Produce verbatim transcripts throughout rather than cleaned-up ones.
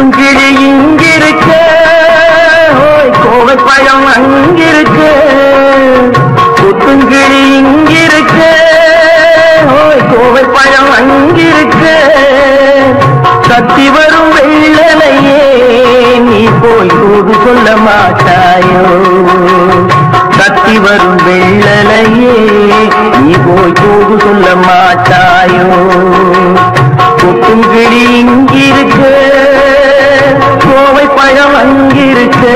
குஞ்சிலி இங்கிருக்க கோவை பழம் அங்கிருக்க புத்துங்கிழி இங்கிருக்க கோவை பழம் அங்கிருக்க சத்தி வரும் வெள்ளலையே நீ போய் கூடு சொல்ல மாட்டாயோ சத்தி வரும் வெள்ளலையே நீ போய் கூடு சொல்ல மாட்டாயோ புத்துங்கிழி இங்கிருக்க கோவை பழம் அங்கிருக்கு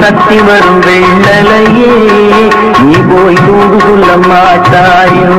கத்தி வரும் வெள்ளலையே நீ போய் கூடு சொல்ல மாட்டாயோ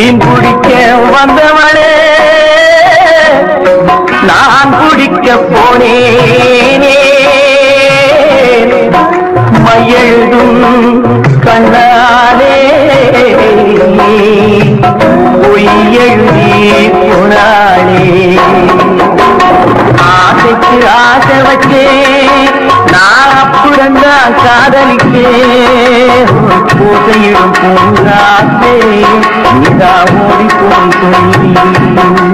மீன் பிடிக்க வந்தவனே நான் பிடிக்க போனேனே மயழுதும் கண்ணாலே பொய் எழுதி போனாலே ஆசைக்கு ஆசை வச்சேன் நான் அப்புறந்தான் காதலிக்கேன் பூசையிடும் பூங்காசே நீதா ஓடி போய் சொல்லி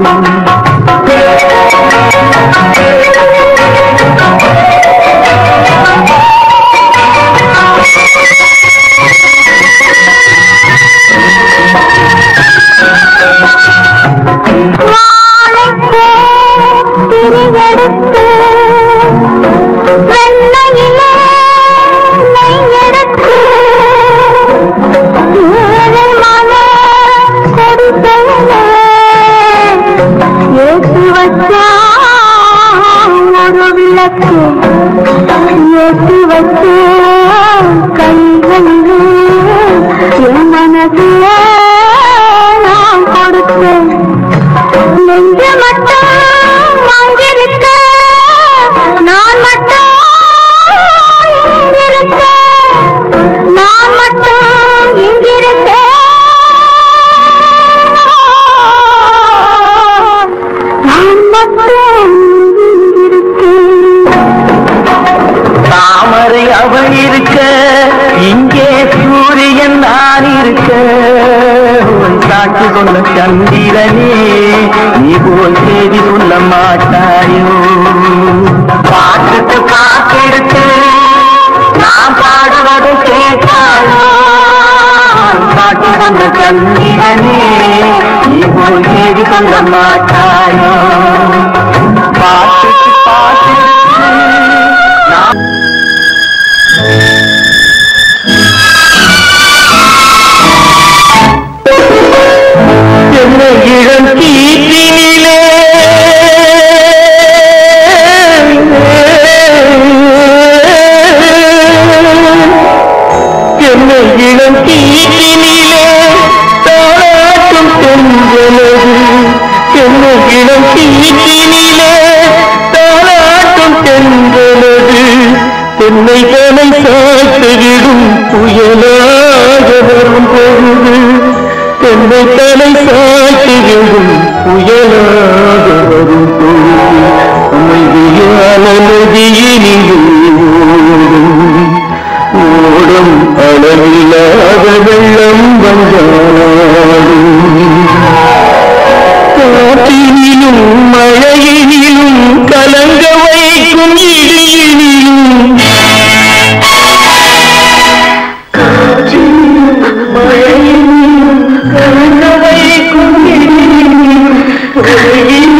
गिलम की नीले तारा तुम चंदन किन्नु गिलम की नीले तारा तुम चंदन तेन्नै तनै साத்துகிடும் புயலாக வரும் பொழுது तेन्नै तनै साத்துகிடும் புயலாக வரும் பொழுது அமைதியான நதியினிலே ஓடும் அளவில்லாத வெள்ளம் வந்தாடும் காற்றினிலும் மழையினிலும் கலங்க வைக்கும் இடியினிலும் காற்றினிலும் மழையினிலும் கலங்க வைக்கும் இடியினிலும் மழையினிலே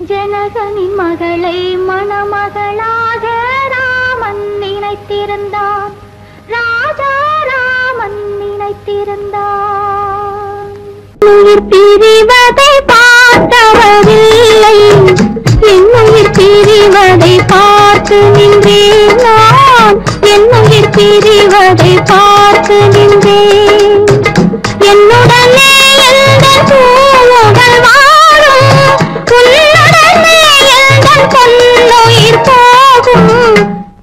जनकनी मगले मनमगलाग रामन निनैतिरंदान राजा रामन निनैतिरंदान उयिर पिरिवदै पार्तवरिल्लै एन्नुयिर पिरिवदै पार्त्तु निन्रेन नान एन्नुयिर पिरिवदै पार्त्तु निन्रेन एन्नुडने एंदन पूवुगळ वाळुम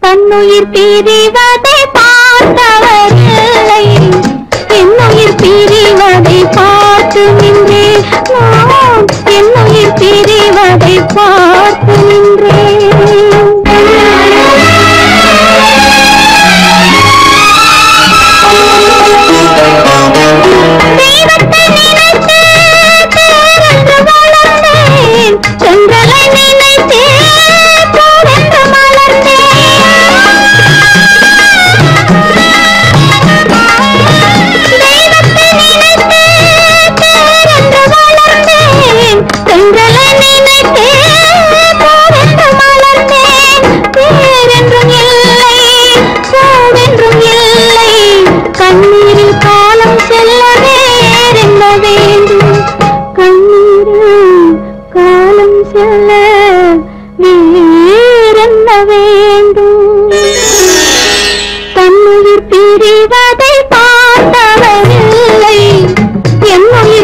तन्नुयिर पिरिवदै पार्तवरिल्लै एन्नुयिर पिरिवदै पार्त्तु निन्रेन नान एन्नुयिर पिरिवदै पार्त्तु निन्रेन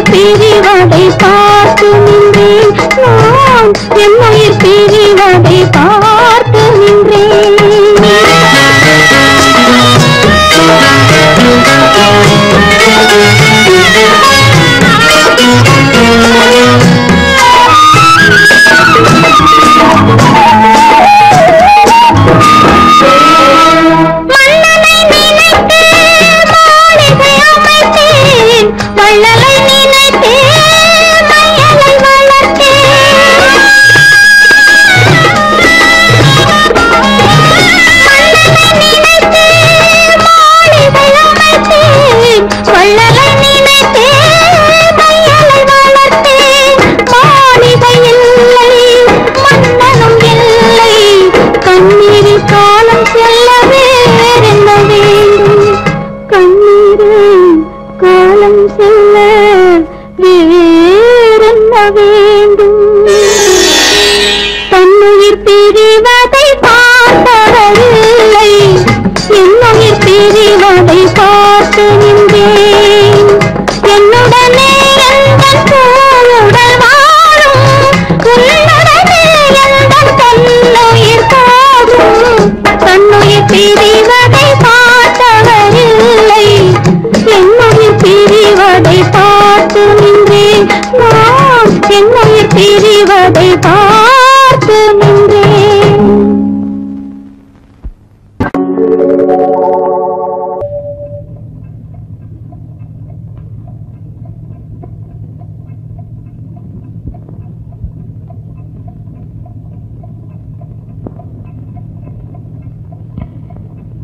पिरिवदै पार्त्तु निन्रेन नान एन्नुयिर पिरिवदै।